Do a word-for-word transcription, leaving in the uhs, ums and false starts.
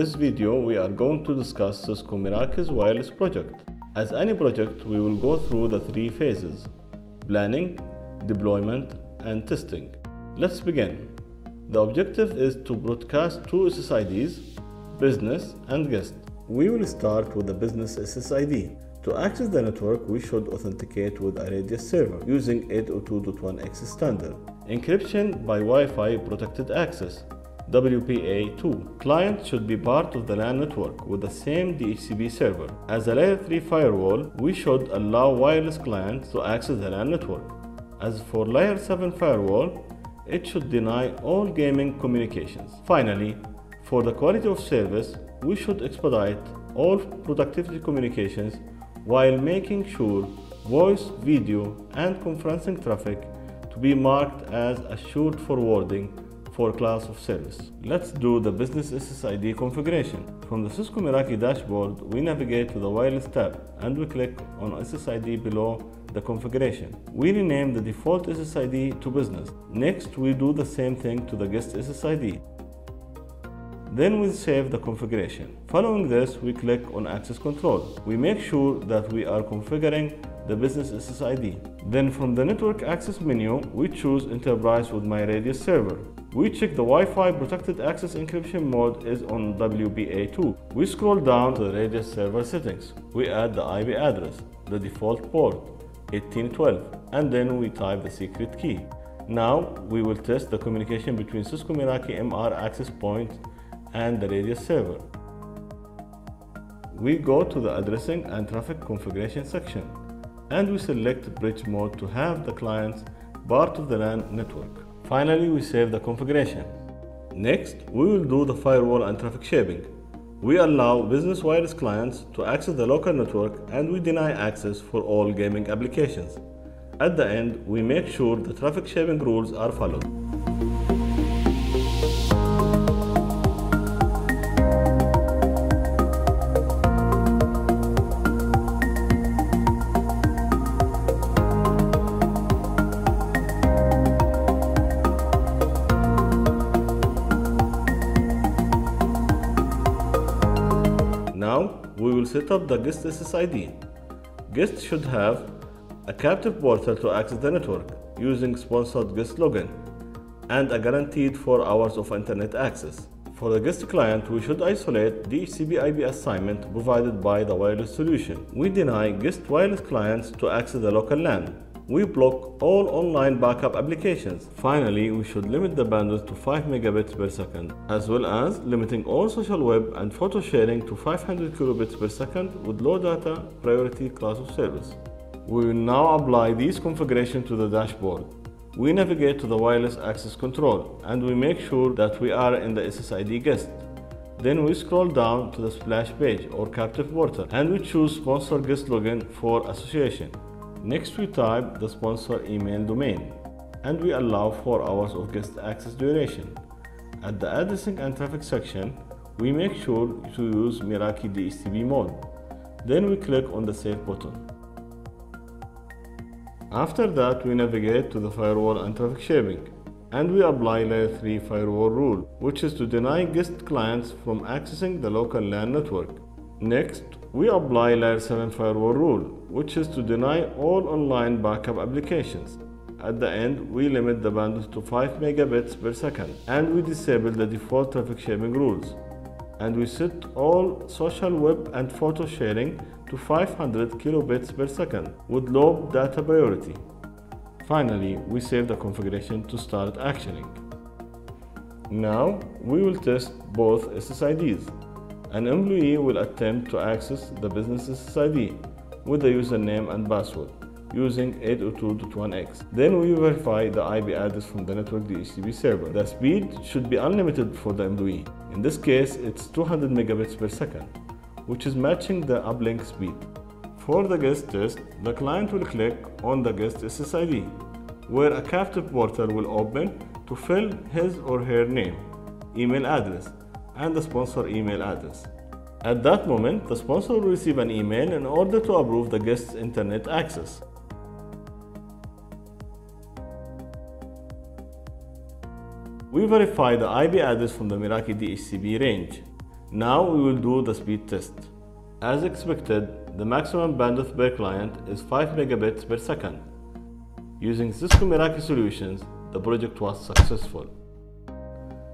this video, we are going to discuss Cisco Meraki's wireless project. As any project, we will go through the three phases: planning, deployment, and testing. Let's begin. The objective is to broadcast two S S I Ds, business and guest. We will start with the business S S I D. To access the network, we should authenticate with a RADIUS server using eight oh two dot one X standard. Encryption by Wi-Fi protected access, W P A two. Client should be part of the LAN network with the same D H C P server. As a layer three firewall, we should allow wireless clients to access the LAN network. As for layer seven firewall, it should deny all gaming communications. Finally, for the quality of service, we should expedite all productivity communications while making sure voice, video, and conferencing traffic to be marked as assured forwarding for class of service. Let's do the business S S I D configuration. From the Cisco Meraki dashboard, we navigate to the wireless tab and we click on S S I D below the configuration. We rename the default S S I D to business. Next, we do the same thing to the guest S S I D. Then we save the configuration. Following this, we click on access control. We make sure that we are configuring the business S S I D. Then from the network access menu, we choose enterprise with my RADIUS server. We check the Wi-Fi protected access encryption mode is on W P A two. We scroll down to the RADIUS server settings. We add the I P address, the default port, eighteen twelve, and then we type the secret key. Now we will test the communication between Cisco Meraki M R access point and the RADIUS server. We go to the addressing and traffic configuration section and we select bridge mode to have the clients part of the LAN network. Finally, we save the configuration. Next, we will do the firewall and traffic shaping. We allow business wireless clients to access the local network and we deny access for all gaming applications. At the end, we make sure the traffic shaping rules are followed. Now, we will set up the guest S S I D. Guests should have a captive portal to access the network using sponsored guest login and a guaranteed four hours of internet access. For the guest client, we should isolate D H C P I P assignment provided by the wireless solution. We deny guest wireless clients to access the local LAN. We block all online backup applications. Finally, we should limit the bandwidth to five megabits per second, as well as limiting all social web and photo sharing to five hundred kilobits per second with low data priority class of service. We will now apply these configurations to the dashboard. We navigate to the wireless access control and we make sure that we are in the S S I D guest. Then we scroll down to the splash page or captive portal and we choose sponsor guest login for association. Next, we type the sponsor email domain and we allow four hours of guest access duration. At the addressing and traffic section, we make sure to use Meraki D H C P mode. Then we click on the save button. After that, we navigate to the firewall and traffic shaping and we apply layer three firewall rule, which is to deny guest clients from accessing the local LAN network. Next, we apply layer seven firewall rule, which is to deny all online backup applications. At the end, we limit the bandwidth to five megabits per second and we disable the default traffic shaping rules. And we set all social web and photo sharing to five hundred kilobits per second with low data priority. Finally, we save the configuration to start actioning. Now, we will test both S S I Ds. An employee will attempt to access the business S S I D with the username and password using eight oh two dot one X. Then we verify the I P address from the network D H C P server. The speed should be unlimited for the employee. In this case, it's two hundred megabits per second, which is matching the uplink speed. For the guest test, the client will click on the guest S S I D, where a captive portal will open to fill his or her name, email address, and the sponsor email address. At that moment, the sponsor will receive an email in order to approve the guest's internet access. We verify the I P address from the Meraki D H C P range. Now we will do the speed test. As expected, the maximum bandwidth per client is five megabits per second. Using Cisco Meraki solutions, the project was successful.